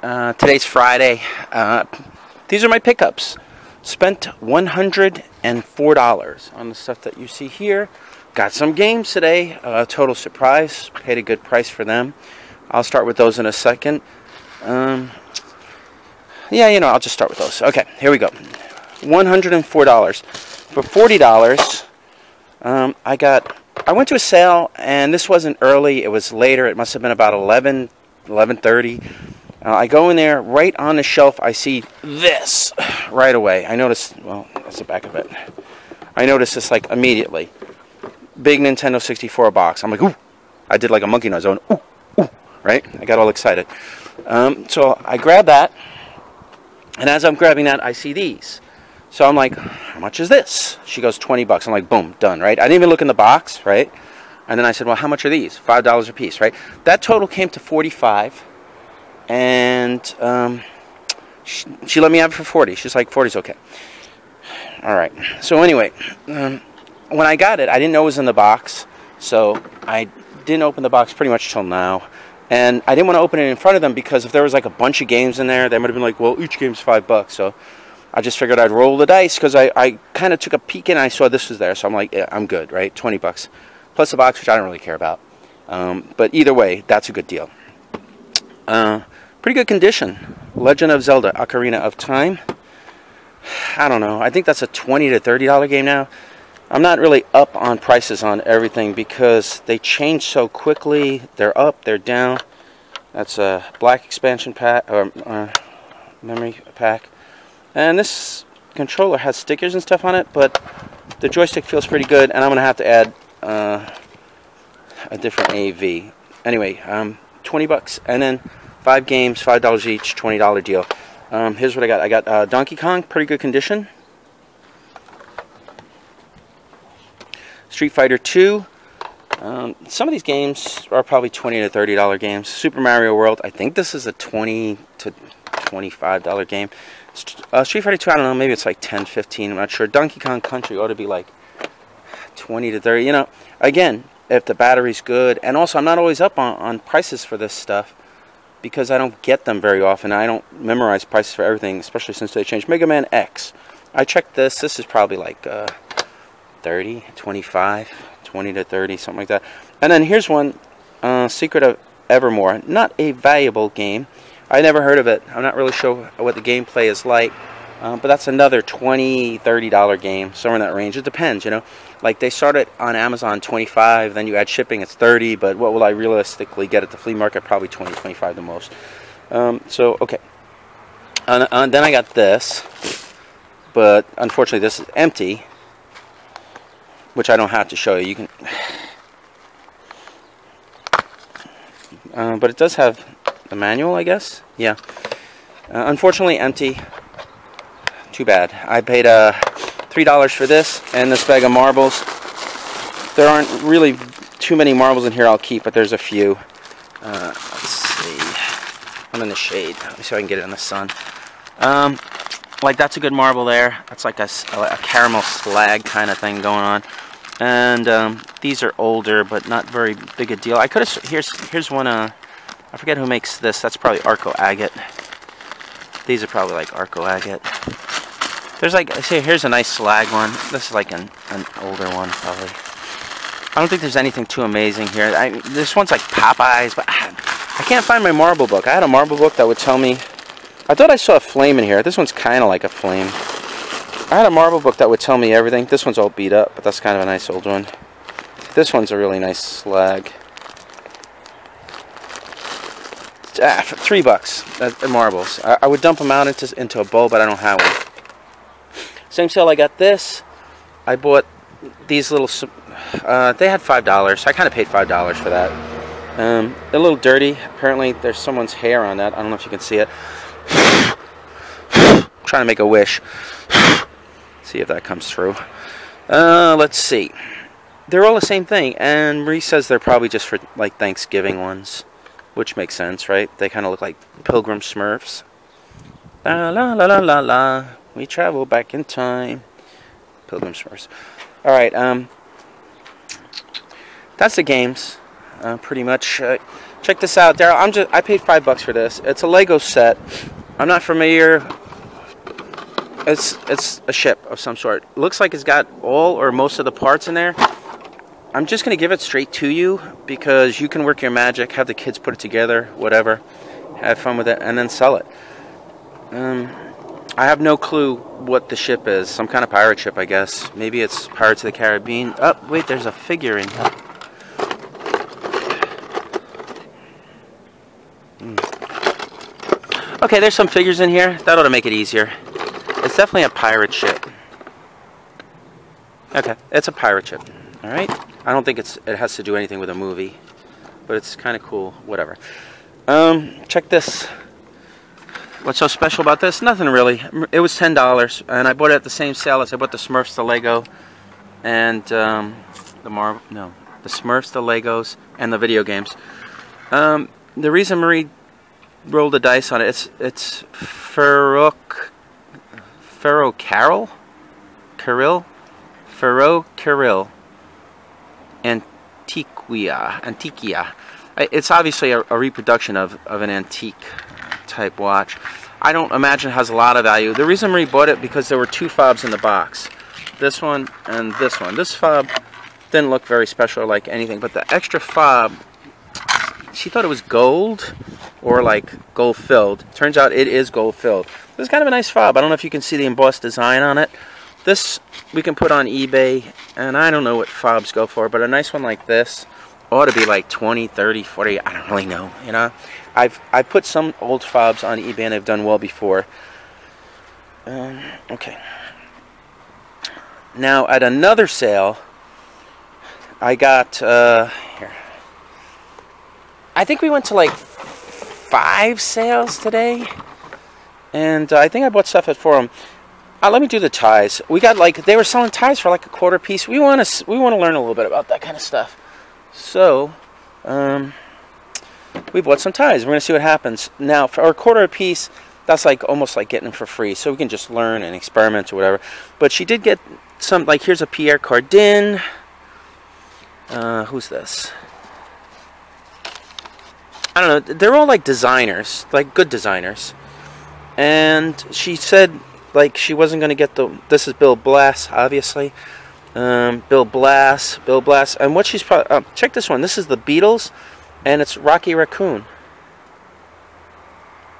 Today's Friday. These are my pickups. Spent $104 on the stuff that you see here. Got some games today. Total surprise. Paid a good price for them. I'll start with those in a second. Yeah, you know, I'll just start with those. Okay, here we go. $104. For $40, I went to a sale, and this wasn't early. It was later. It must have been about 11:30. I go in there. Right on the shelf, I see this right away. I noticed, well, that's the back of it. I noticed this, like, immediately. Big Nintendo 64 box. I'm like, ooh. I did, like, a monkey noise. I went, ooh, ooh, right? I got all excited. So I grab that, and as I'm grabbing that, I see these. So I'm like, how much is this? She goes, 20 bucks. I'm like, boom, done, right? I didn't even look in the box, right? And then I said, well, how much are these? $5 a piece, right? That total came to 45. And she let me have it for 40. She's like, 40's okay. All right. So anyway, when I got it, I didn't know it was in the box. So I didn't open the box pretty much till now. And I didn't want to open it in front of them because if there was like a bunch of games in there, they might have been like, well, each game's $5. So I just figured I'd roll the dice because I kind of took a peek and I saw this was there. So I'm like, yeah, I'm good, right? 20 bucks. Plus a box, which I don't really care about. But either way, that's a good deal. Pretty good condition. Legend of Zelda Ocarina of Time. I don't know. I think that's a $20 to $30 game now. I'm not really up on prices on everything because they change so quickly. They're up, they're down. That's a black expansion pack, or memory pack. And this controller has stickers and stuff on it, but the joystick feels pretty good, and I'm going to have to add a different AV. Anyway, 20 bucks, and then 5 games, $5 each, $20 deal. Here's what I got. I got Donkey Kong, pretty good condition. Street Fighter 2. Some of these games are probably $20 to $30 games. Super Mario World, I think this is a $20 to $25 game. Street Fighter 2, I don't know, maybe it's like 10, 15, I'm not sure. Donkey Kong Country ought to be like 20 to 30, you know. Again, if the battery's good, and also I'm not always up on prices for this stuff because I don't get them very often. I don't memorize prices for everything, especially since they changed. Mega Man X. I checked this. This is probably like 30, 25, 20 to 30, something like that. And then here's one, Secret of Evermore. Not a valuable game. I never heard of it. I'm not really sure what the gameplay is like, but that's another $20, $30 game, somewhere in that range. It depends, you know. Like they start it on Amazon $25, then you add shipping, it's $30. But what will I realistically get at the flea market? Probably $20, $25 the most. So okay. And then I got this, but unfortunately this is empty, which I don't have to show you. You can, but it does have the manual, I guess. Yeah. Unfortunately, empty. Too bad. I paid $3 for this and this bag of marbles. There aren't really too many marbles in here I'll keep, but there's a few. Let's see. I'm in the shade. Let me see if I can get it in the sun. Like, that's a good marble there. That's like a caramel slag kind of thing going on. And these are older, but not very big a deal. I could have... Here's one... I forget who makes this. That's probably Arco Agate. These are probably like Arco Agate. There's like, see, here's a nice slag one. This is like an older one, probably. I don't think there's anything too amazing here. This one's like Popeyes, but I can't find my marble book. I had a marble book that would tell me. I thought I saw a flame in here. This one's kind of like a flame. I had a marble book that would tell me everything. This one's all beat up, but that's kind of a nice old one. This one's a really nice slag. For $3 marbles. I would dump them out into a bowl, but I don't have one. Same sale, I got this. I bought these little... they had $5. I kind of paid $5 for that. They're a little dirty. Apparently, there's someone's hair on that. I don't know if you can see it. I'm trying to make a wish. See if that comes through. Let's see. They're all the same thing. And Marie says they're probably just for, like, Thanksgiving ones. Which makes sense, right? They kind of look like Pilgrim Smurfs. La la la la la la. We travel back in time. Pilgrim Smurfs. All right. That's the games, pretty much. Check this out, Daryl. I paid $5 for this. It's a Lego set. I'm not familiar. It's a ship of some sort. Looks like it's got all or most of the parts in there. I'm just going to give it straight to you because you can work your magic, have the kids put it together, whatever. Have fun with it, and then sell it. I have no clue what the ship is. Some kind of pirate ship, I guess. Maybe it's Pirates of the Caribbean. Oh, wait, there's a figure in here. Okay, there's some figures in here. That ought to make it easier. It's definitely a pirate ship. Okay, it's a pirate ship. All right. I don't think it has to do anything with a movie, but it's kind of cool. Whatever. Check this. What's so special about this? Nothing really. It was $10, and I bought it at the same sale as I bought the Smurfs, the Lego, and the Smurfs, the Legos, and the video games. The reason Marie rolled the dice on it, it's Ferrocarril, Antiquia. It's obviously a reproduction of an antique type watch. I don't imagine it has a lot of value. The reason Marie bought it because there were two fobs in the box, this one and this one. This fob didn't look very special or like anything, but the extra fob, she thought it was gold or like gold filled. Turns out it is gold filled. This is kind of a nice fob. I don't know if you can see the embossed design on it. This we can put on eBay, and I don't know what fobs go for, but a nice one like this ought to be like 20, 30, 40, I don't really know, you know. I put some old fobs on eBay and I've done well before. Okay. Now at another sale, I got, here. I think we went to like 5 sales today, and I think I bought stuff at Forum. Let me do the ties. We got like, they were selling ties for like a quarter piece. We want to learn a little bit about that kind of stuff. So, we bought some ties. We're going to see what happens. Now, for a quarter a piece, that's like almost like getting them for free. So we can just learn and experiment or whatever. But she did get some, like here's a Pierre Cardin. Who's this? I don't know. They're all like designers, like good designers. And she said like she wasn't going to get the, this is Bill Blass, obviously. Bill Blass, and what she's probably, check this one, this is the Beatles, and it's Rocky Raccoon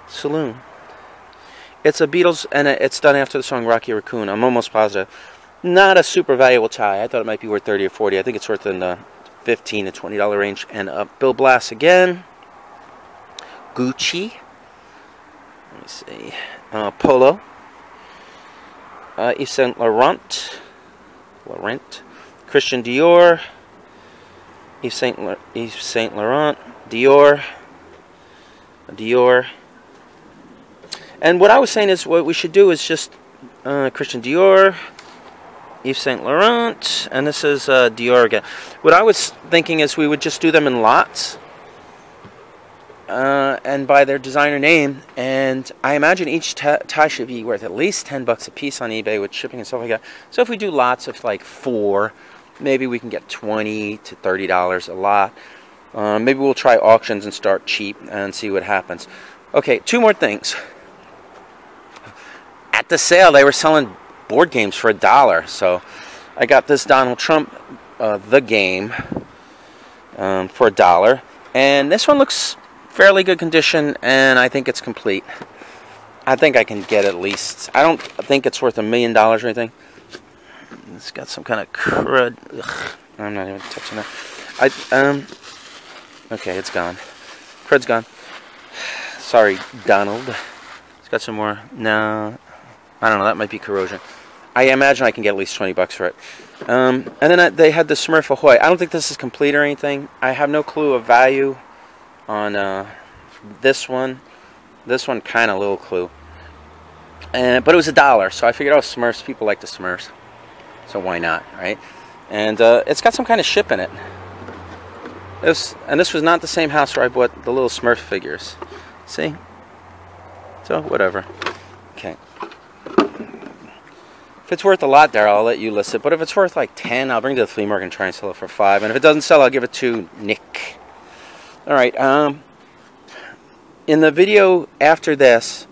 Saloon. It's a Beatles, and it's done after the song Rocky Raccoon, I'm almost positive. Not a super valuable tie, I thought it might be worth 30 or 40, I think it's worth in the $15 to $20 range, and Bill Blass again, Gucci, let me see, Polo, Yves Saint Laurent, Christian Dior, Yves Saint Laurent, Dior. And what I was saying is what we should do is just Christian Dior, Yves Saint Laurent, and this is Dior again. What I was thinking is we would just do them in lots and by their designer name, and I imagine each tie should be worth at least $10 a piece on eBay with shipping and stuff like that. So if we do lots of like 4, maybe we can get $20 to $30 a lot. Maybe we'll try auctions and start cheap and see what happens. Okay, 2 more things. At the sale, they were selling board games for $1, so I got this Donald Trump, the game, for $1, and this one looks fairly good condition, and I think it's complete. I think I can get at least, I don't think it's worth $1 million or anything. It's got some kind of crud. Ugh, I'm not even touching that. Okay, it's gone. Crud's gone. Sorry, Donald. It's got some more. No, I don't know. That might be corrosion. I imagine I can get at least $20 for it. And then they had the Smurf Ahoy. I don't think this is complete or anything. I have no clue of value on this one. This one kind of little clue, and but it was $1, so I figured, oh, Smurfs, people like the Smurfs, so why not, right? And it's got some kind of ship in it. This was not the same house where I bought the little Smurf figures. See, so whatever. Okay, if it's worth a lot there, I'll let you list it. But if it's worth like $10, I'll bring it to the flea market and try and sell it for $5. And if it doesn't sell, I'll give it to Nick. Alright, in the video after this,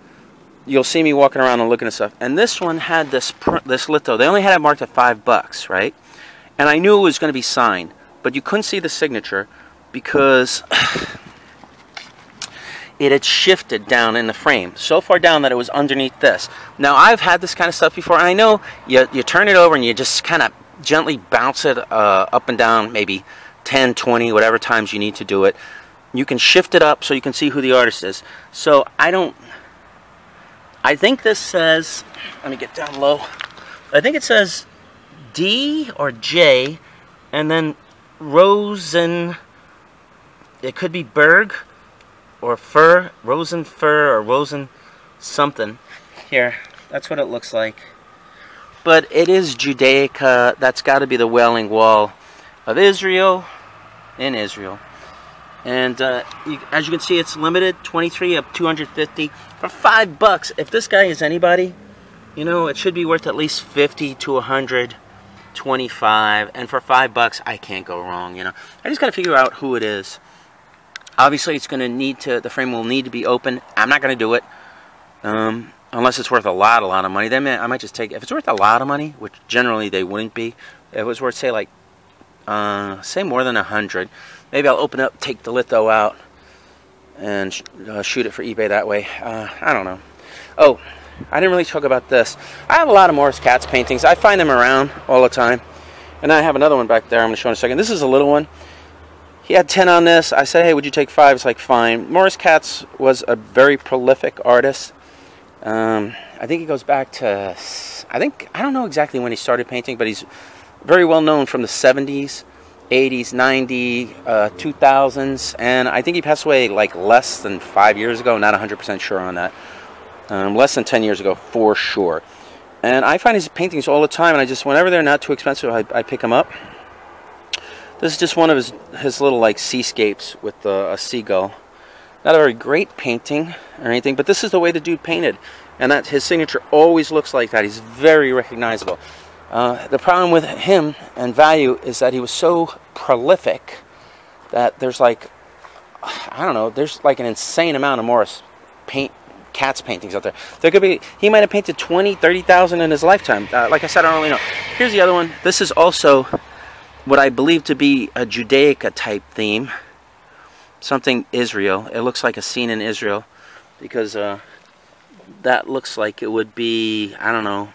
you'll see me walking around and looking at stuff. And this one had this litho. They only had it marked at $5, right? And I knew it was going to be signed, but you couldn't see the signature because it had shifted down in the frame, so far down that it was underneath this. Now, I've had this kind of stuff before, and I know you turn it over and you just kind of gently bounce it up and down, maybe 10, 20, whatever times you need to do it. You can shift it up so you can see who the artist is. So, I think this says, let me get down low. I think it says D or J, and then Rosen, it could be Berg, or Fur, Rosen Fur, or Rosen something. Here, that's what it looks like. But it is Judaica, that's got to be the Wailing Wall of Israel, in Israel. And as you can see, it's limited, 23 of 250 for $5. If this guy is anybody, you know, it should be worth at least 50 to 125. And for $5, I can't go wrong, you know. I just got to figure out who it is. Obviously, it's going to need to, the frame will need to be open. I'm not going to do it unless it's worth a lot of money. Then I might just take, if it's worth a lot of money, which generally they wouldn't be, if it was worth, say, like, say more than 100. Maybe I'll open up, take the litho out, and shoot it for eBay that way. I don't know. Oh, I didn't really talk about this. I have a lot of Morris Katz paintings. I find them around all the time. And I have another one back there I'm going to show in a second. This is a little one. He had 10 on this. I said, hey, would you take 5? It's like, fine. Morris Katz was a very prolific artist. I think he goes back to, I don't know exactly when he started painting, but he's very well known from the 70s. 80s, 90s, 2000s, and I think he passed away like less than 5 years ago, not 100% sure on that, less than 10 years ago for sure. And I find his paintings all the time, and I just, whenever they're not too expensive, I pick them up. This is just one of his little like seascapes with a seagull. Not a very great painting or anything, but this is the way the dude painted, and that his signature always looks like that. He's very recognizable. The problem with him and value is that he was so prolific that there's like, I don't know, there's like an insane amount of Morris Katz paintings out there. There could be, he might have painted 20, 30,000 in his lifetime. Like I said, I don't really know. Here's the other one. This is also what I believe to be a Judaica type theme. Something Israel. It looks like a scene in Israel because that looks like it would be, I don't know,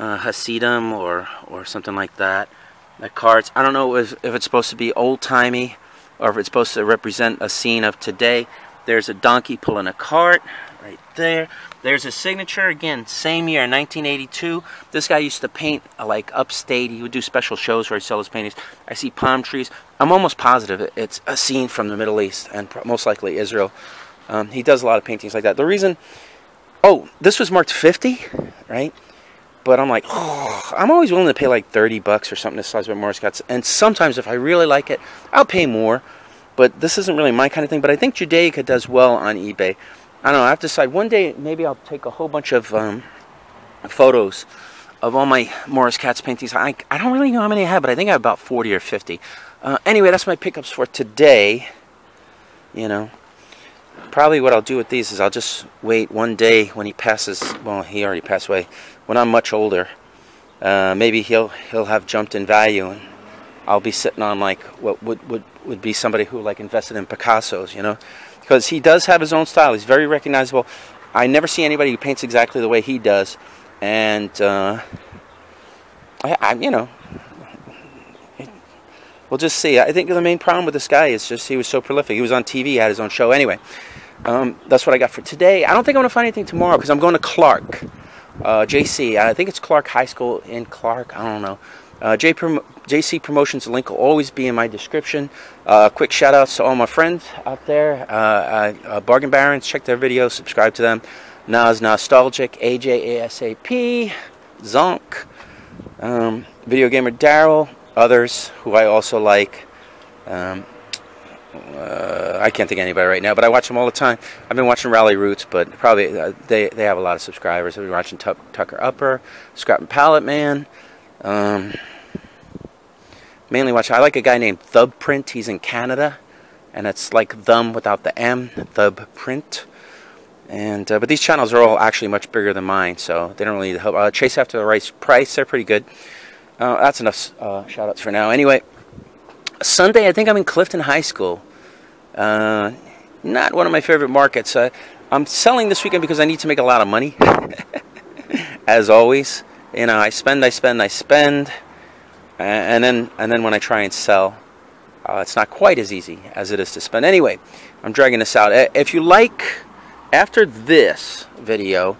Hasidim or something like that. The cards, I don't know if it's supposed to be old-timey or if it's supposed to represent a scene of today. There's a donkey pulling a cart right there. There's a signature, again, same year, 1982. This guy used to paint like upstate. He would do special shows where he'd sell his paintings. I see palm trees. I'm almost positive it's a scene from the Middle East and most likely Israel. He does a lot of paintings like that. The reason, oh, this was marked 50, right? But I'm like, oh, I'm always willing to pay like $30 or something this size with Morris Katz. And sometimes if I really like it, I'll pay more. But this isn't really my kind of thing. But I think Judaica does well on eBay. I don't know. I have to decide. One day, maybe I'll take a whole bunch of photos of all my Morris Katz paintings. I don't really know how many I have, but I think I have about 40 or 50. Anyway, that's my pickups for today. You know. Probably what I'll do with these is I'll just wait one day when he passes. Well, he already passed away. When I'm much older, maybe he'll have jumped in value, and I'll be sitting on like what would be somebody who like invested in Picasso's, you know, because he does have his own style. He's very recognizable. I never see anybody who paints exactly the way he does, and I you know, we'll just see. I think the main problem with this guy is just he was so prolific. He was on TV, he had his own show. Anyway, that's what I got for today. I don't think I'm going to find anything tomorrow because I'm going to Clark. JC, I think it's Clark High School in Clark, I don't know. JC Promotions link will always be in my description. Quick shout outs to all my friends out there. Bargain Barons, check their videos, subscribe to them. Nas Nostalgic, AJASAP, Zonk, Video Gamer Daryl, others who I also like. I can't think of anybody right now, but I watch them all the time. I've been watching Rally Roots, but probably they have a lot of subscribers. I've been watching Tuck Tucker Upper, Scrap and Pallet Man. Mainly watch. I like a guy named Thumbprint. He's in Canada, and it's like Thumb without the M, Thumbprint. And but these channels are all actually much bigger than mine, so they don't really need the help. Chase After the Right Price, they're pretty good. That's enough shout outs for now. Anyway, Sunday I think I'm in Clifton High School. Not one of my favorite markets. I'm selling this weekend because I need to make a lot of money. As always, you know, I spend, and then when I try and sell, it's not quite as easy as it is to spend. Anyway, I'm dragging this out. If you like, after this video,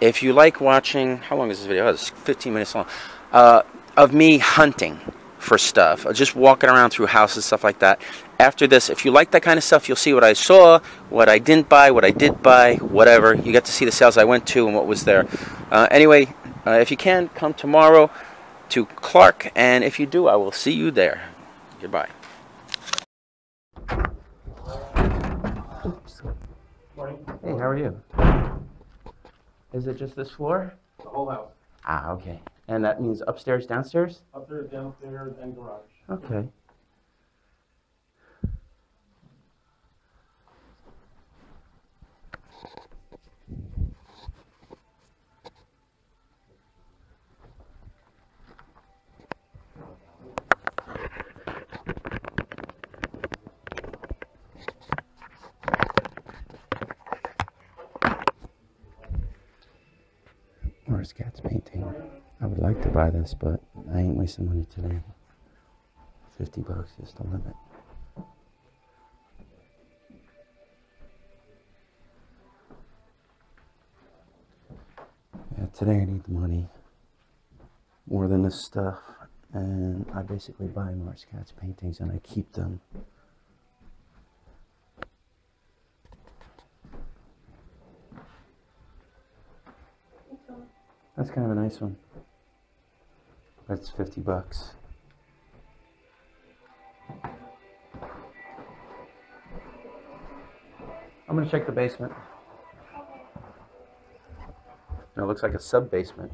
if you like watching, how long is this video? Oh, it's 15 minutes long, of me hunting for stuff, just walking around through houses, stuff like that. After this, if you like that kind of stuff, you'll see what I saw, what I didn't buy, what I did buy, whatever. You get to see the sales I went to and what was there. Anyway, if you can, come tomorrow to Clark, and if you do, I will see you there. Goodbye. Oops. Morning. Hey, how are you? Is it just this floor? The whole house. Ah, okay. And that means upstairs, downstairs? Upstairs, downstairs, and garage. Okay. Morris Katz painting. I would like to buy this, but I ain't wasting money today. $50 is the limit. Yeah, today I need the money more than this stuff, and I basically buy Morris Katz paintings and I keep them. That's kind of a nice one. That's $50. I'm gonna check the basement. It looks like a sub-basement.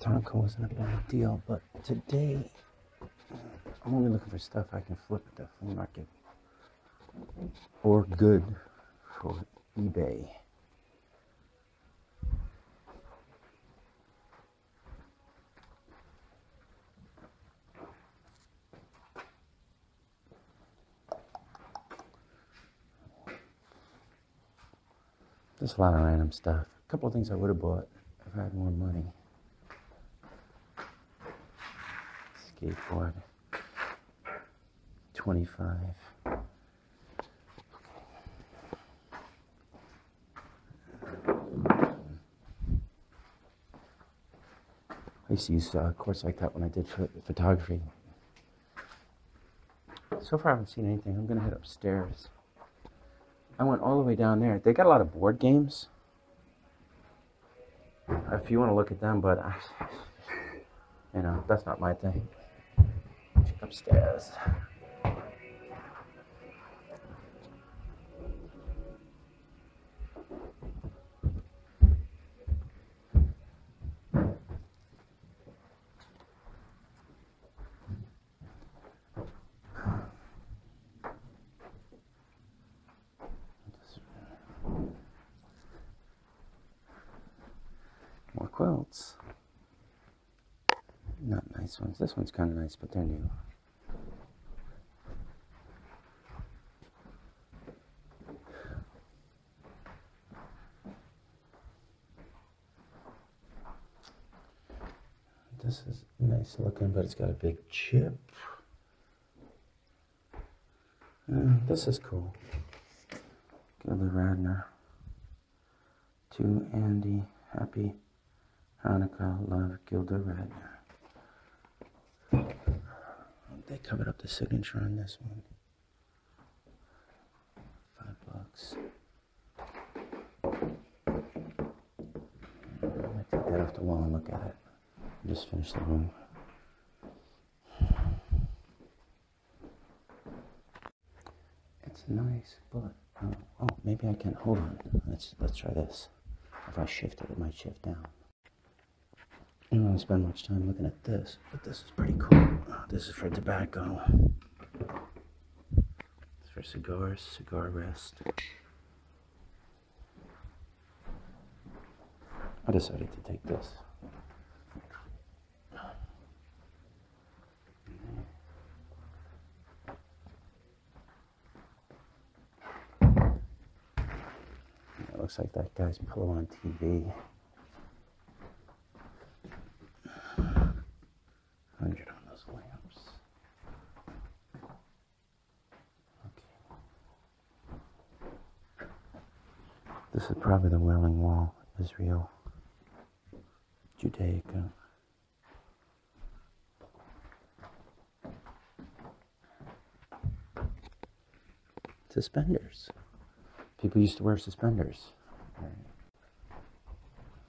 Tonka wasn't a bad deal, but today I'm only looking for stuff I can flip at the flea market or good for eBay. There's a lot of random stuff. A couple of things I would have bought if I had more money. Skateboard, 25. I used to use cords like that when I did photography. So far I haven't seen anything. I'm gonna head upstairs. I went all the way down there. They got a lot of board games, if you want to look at them, but I, you know, that's not my thing. Upstairs. not nice ones. This one's kind of nice, but they're new. This is nice looking, but it's got a big chip. This is cool. Gilda Radner. To Andy, happy Hanukkah, love, Gilda Radner. They covered up the signature on this one. $5. I'm gonna take that off the wall and look at it. Just finish the room. It's nice, but oh, maybe I can hold on. Let's try this. If I shift it, it might shift down. I don't want to spend much time looking at this, but this is pretty cool. Oh, this is for tobacco. It's for cigars, cigar rest. I decided to take this. Looks like that guy's pillow on TV. $100 on those lamps. Okay. This is probably the Wailing Wall, Israel, Judaica. Suspenders. People used to wear suspenders. All right.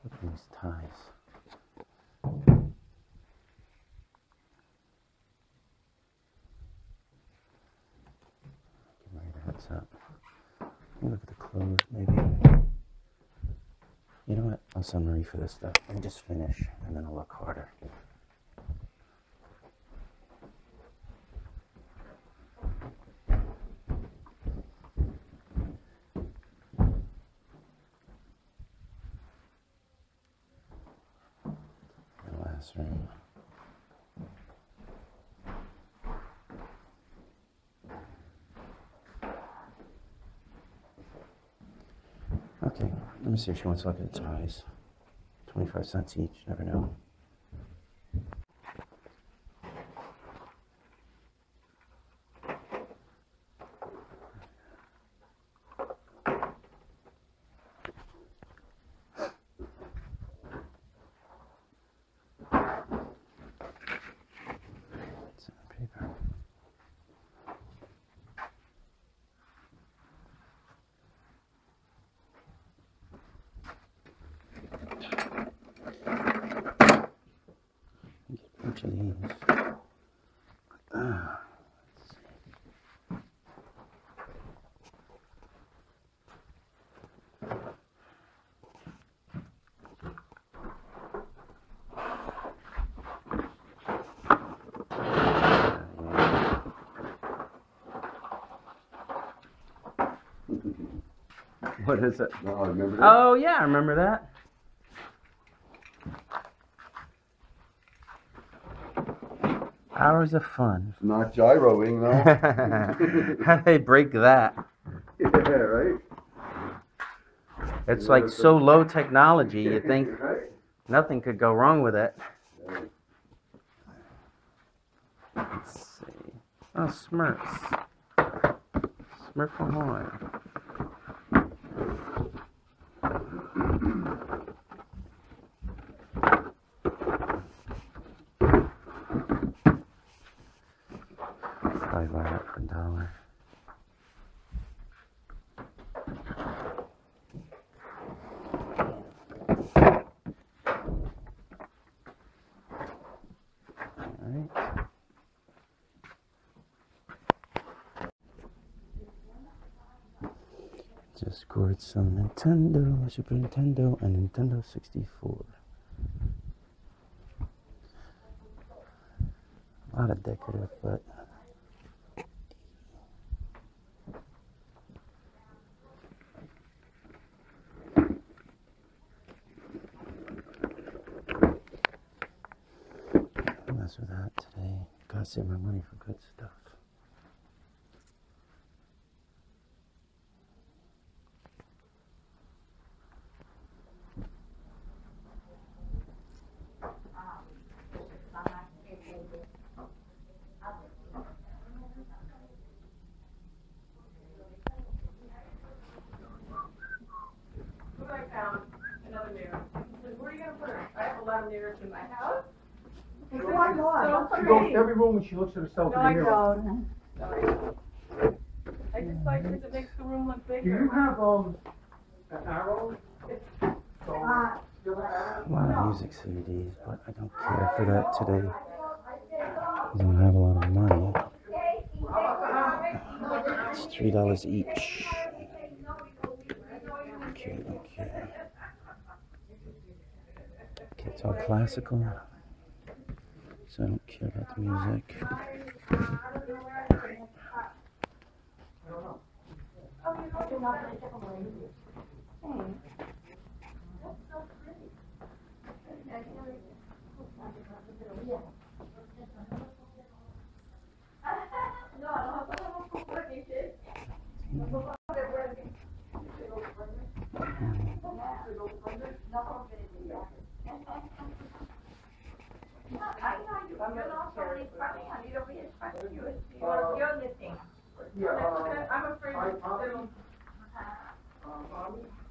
Look at these ties. That's up. Let me look at the clothes, maybe. You know what? I'll summary for this stuff. Let me just finish, and then I'll look harder. Room. Okay, let me see if she wants to look at the ties. 25 cents each, never know. What is it? No, I remember that. Oh, yeah, I remember that. Hours of fun. It's not gyroing, though. How do they break that? Yeah, right? It's like so low technology, you think right? Nothing could go wrong with it. Right. Let's see. Oh, Smurfs. Smurf Ahoy. Scored some Nintendo, Super Nintendo, and Nintendo 64. A lot of decorative, but mess with that today. Gotta save my money for good stuff. In my house. She goes to every room and she looks at herself in the mirror. No, I don't. I just like because it makes the room look bigger. Do you have an arrow? A lot of music CDs, but I don't care for that today. I don't have a lot of money. It's $3 each. Okay, okay. It's all classical, so I don't care about the music.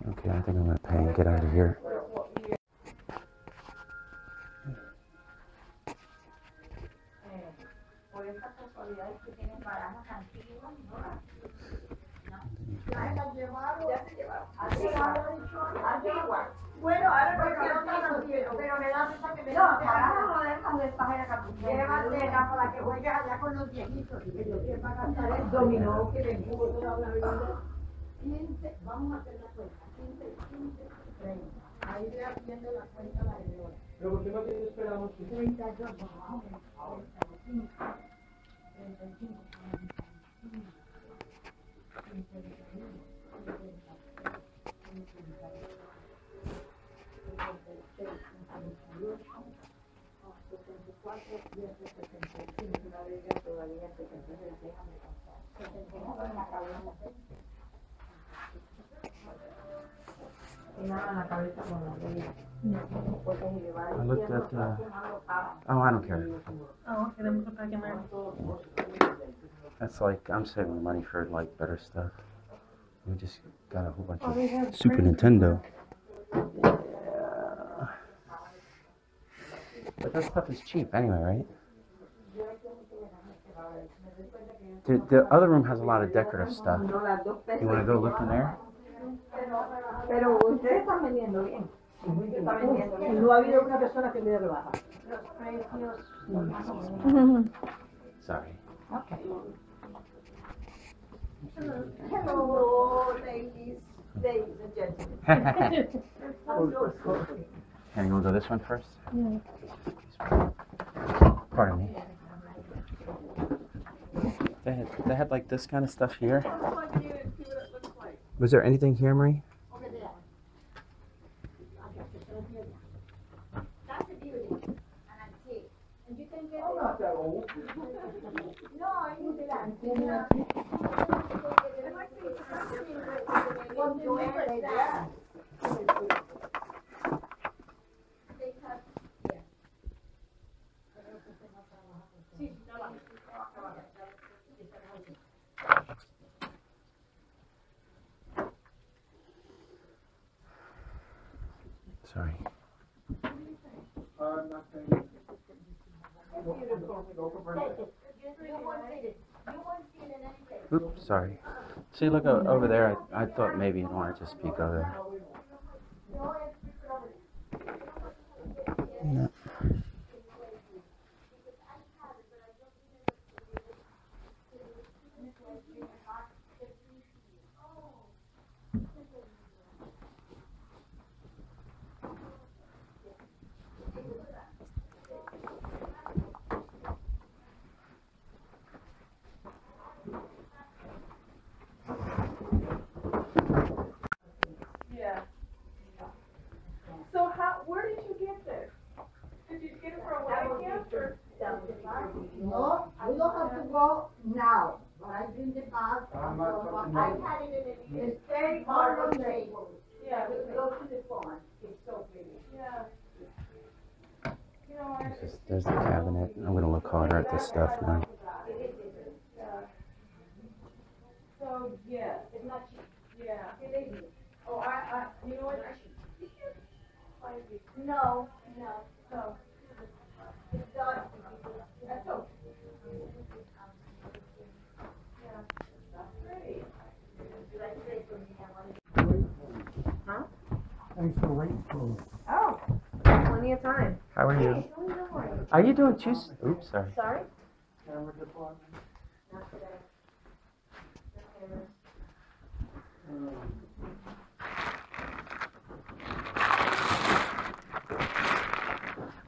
Okay, I think I'm gonna pay and get out of here. Vamos a hacer la cuenta. 15, 30. Ahí le haciendo la cuenta la de hoy. Pero ¿por qué no te esperamos? 32, vamos. 35. 45, 46, 47, 48, 54, 10, 75. Una vez ya todavía 76, déjame contar. 75 en la cabeza. I looked at, oh, I don't care. Oh, okay, then we'll go back in there. That's like, I'm saving money for, like, better stuff. We just got a whole bunch of Super Nintendo. Yeah. But that stuff is cheap anyway, right? The other room has a lot of decorative stuff. You want to go look in there? Pero ustedes están vendiendo bien. No ha habido una persona que le dé rebaja. Sorry. Okay. Hello, ladies and gentlemen. Can you go to this one first? Yeah. Pardon me. They had like this kind of stuff here. Was there anything here, Marie? Over there. That's a beauty. And antique. And you can get it. I'm not that old. No, you did that. It might be something that you can do with that. Sorry. Nothing. Oops, sorry. See, look over there. I thought maybe you wanted to speak over there. No. No, I don't have to go now. But I drink the bath. I had it in a very hard table. Yeah, we go to the farm. It's so pretty. Yeah. You know, there's the cabinet. I'm going to look harder at this stuff now. It is different. So, yeah, it's not cheap. Yeah, it is. Oh, you know what? No, no. So, it's done. That's okay. Huh? Thanks for waiting for me. Oh, plenty of time. How are you? Are you doing juice? Oops, sorry. Sorry? Camera department? Not today.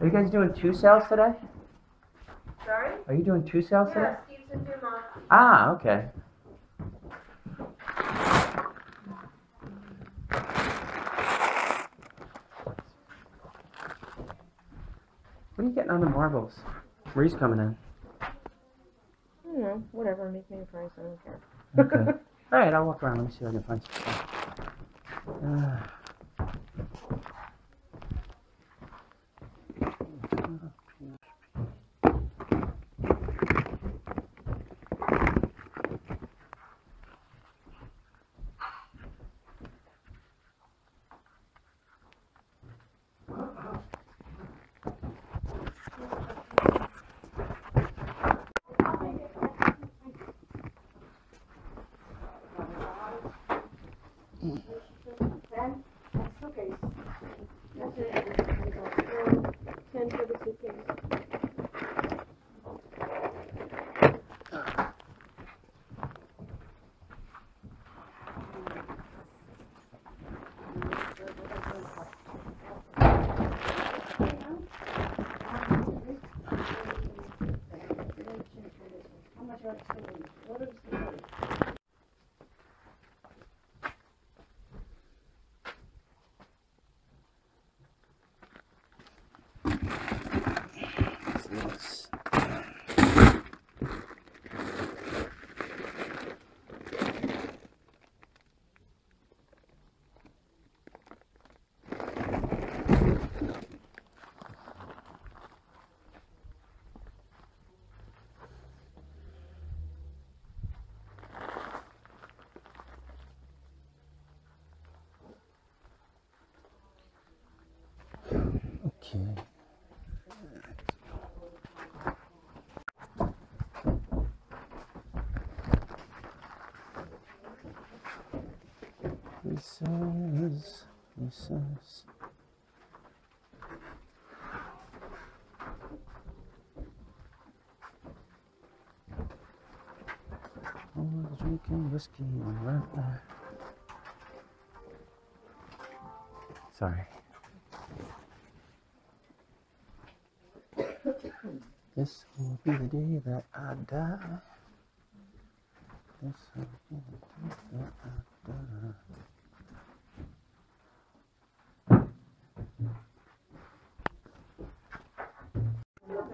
Are you guys doing two sales today? Sorry? Are you doing two sales today? Yeah, Steve's and Dumont. Ah, okay. What are you getting on the marbles? Marie's coming in. I don't know. Whatever. Make me a price. I don't care. Okay. All right. I'll walk around. Let me see if I can find something. This is always drinking whiskey and Radner. Sorry. This will be the day that I die. This will be the day that I die.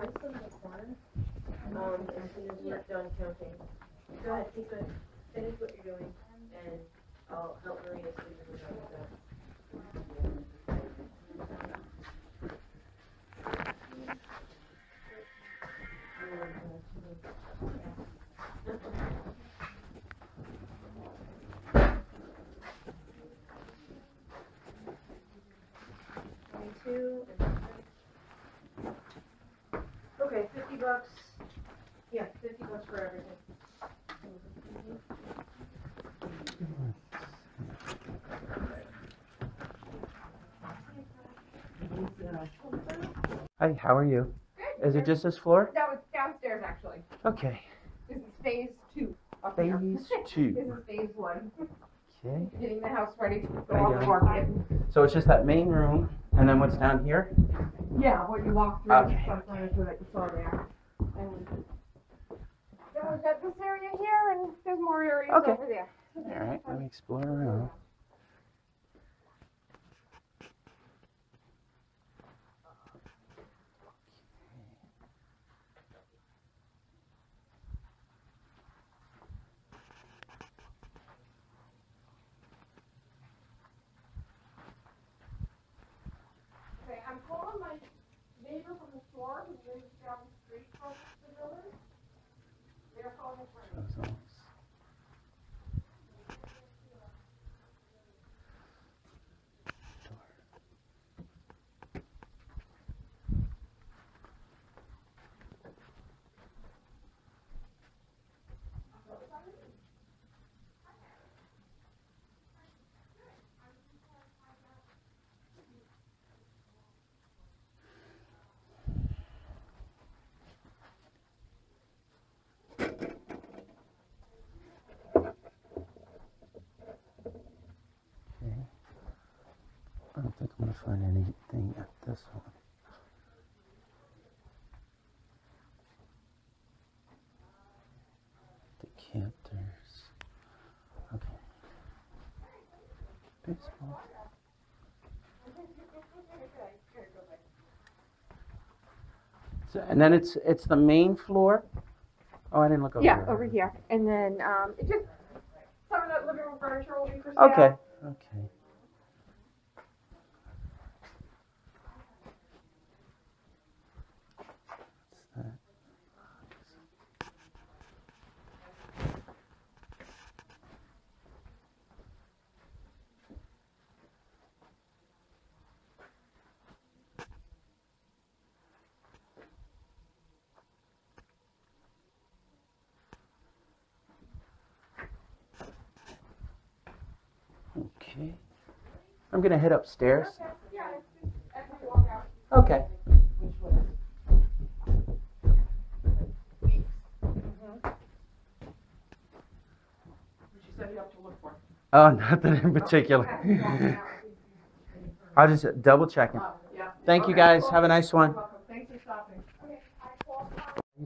As soon as we're done counting, go ahead, keep it. Finish what you're doing, and I'll help Maria sleep in the dark. 22 and 6. Okay, $50. Yeah, $50 for everything. Hi, how are you? Good. Is it just this floor? That was downstairs, actually. Okay. This is phase 2. Phase 2. This is phase 1. Okay. Getting the house ready to go off the market. So it's just that main room, and then what's down here? Yeah, what you walk through is something that you saw there. And we've got this area here, and there's more areas over there. All right, let me explore around. songs. Find anything at this one. Decanters. Okay. Baseball. So, and then it's the main floor. Oh, I didn't look over. Yeah, over here. And then it just some of that living room furniture will be for sale. Okay. Okay. I'm going to head upstairs. Okay. Yeah, it's just as we walk out. Okay. Which you said you have to look for. Oh, nothing in particular. Okay. I'll just double check it. Yeah. Thank you guys. Have a nice one. Thanks for stopping.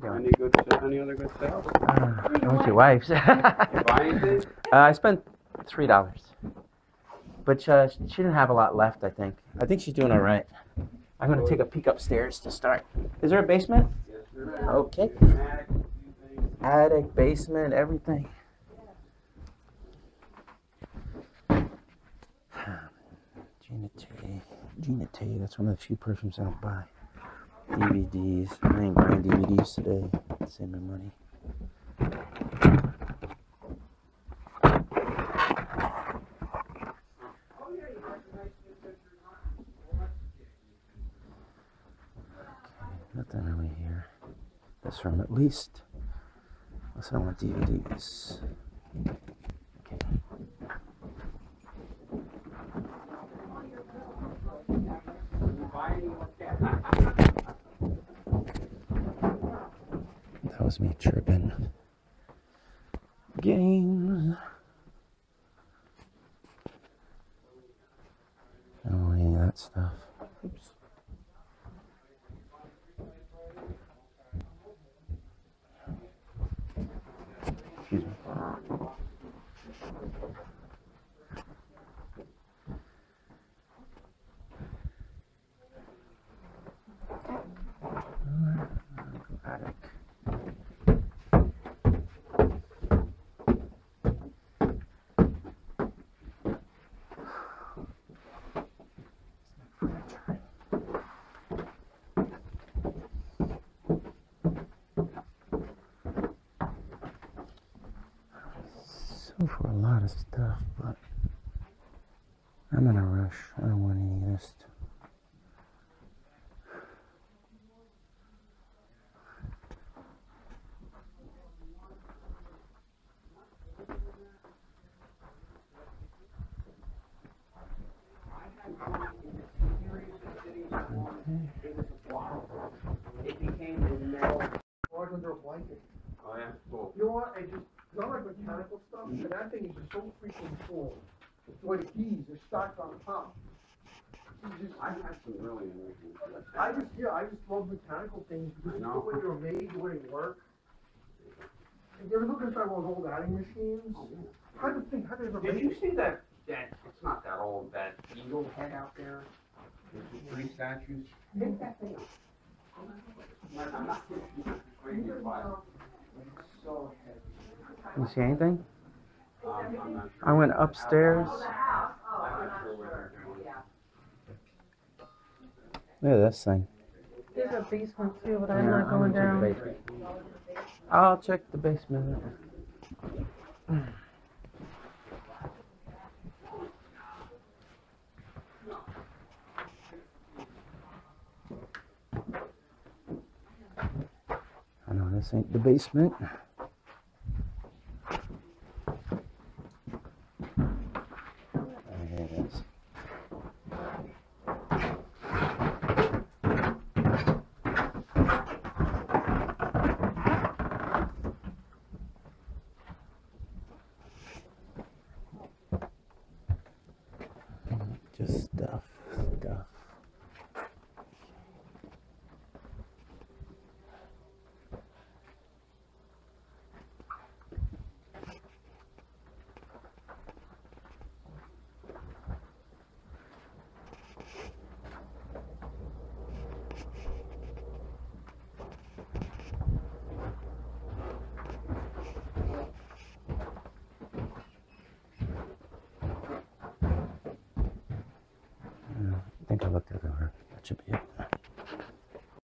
Any other good sales? I want your wife's. You buy anything? I spent $3. But she didn't have a lot left, I think. I think she's doing all right. I'm going to take a peek upstairs to start. Is there a basement? Yes, there is. Okay. Attic, basement, everything. Gina T. That's one of the few perfumes I don't buy. DVDs. I ain't buying DVDs today. Save my money. Nothing really here. This room at least. Unless I want DVDs. Okay. That was me chirping. Games. I don't want any of that stuff. Oops. For a lot of stuff, but I'm in a rush. I don't want any of this. Okay. It became a metal or under a blanket. Oh yeah, cool. You know what? I just not like mechanical stuff, but that thing is so freaking cool. Where the keys are stacked on top. I just love mechanical things because the way they're made, the way they work. If you ever look inside one of those old adding machines, did you see that it's not that old, that eagle head out there? There's the three statues. Pick that thing up. I'm not crazy about it. It's so heavy. Can you see anything? I went upstairs. Look at this thing. There's a basement too, but I'm not going down. I'll check the basement. I know this ain't the basement. I looked everywhere. That should be it.